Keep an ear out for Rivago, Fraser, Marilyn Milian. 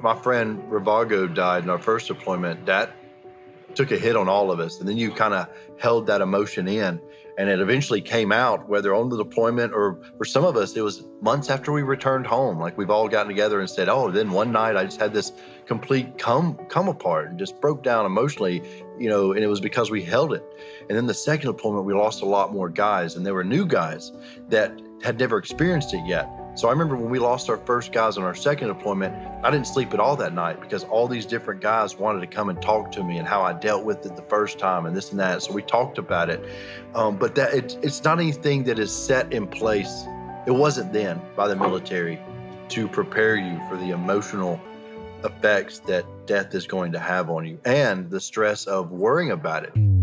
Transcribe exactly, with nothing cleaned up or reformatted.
My friend Rivago died in our first deployment. That took a hit on all of us. And then you kind of held that emotion in, and it eventually came out, whether on the deployment or for some of us, it was months after we returned home. Like, we've all gotten together and said, oh, then one night I just had this complete come, come apart and just broke down emotionally, you know, and it was because we held it. And then the second deployment, we lost a lot more guys, and there were new guys that had never experienced it yet. So I remember when we lost our first guys on our second deployment, I didn't sleep at all that night because all these different guys wanted to come and talk to me and how I dealt with it the first time and this and that. So we talked about it, um, but that it, it's not anything that is set in place. It wasn't then by the military to prepare you for the emotional effects that death is going to have on you and the stress of worrying about it.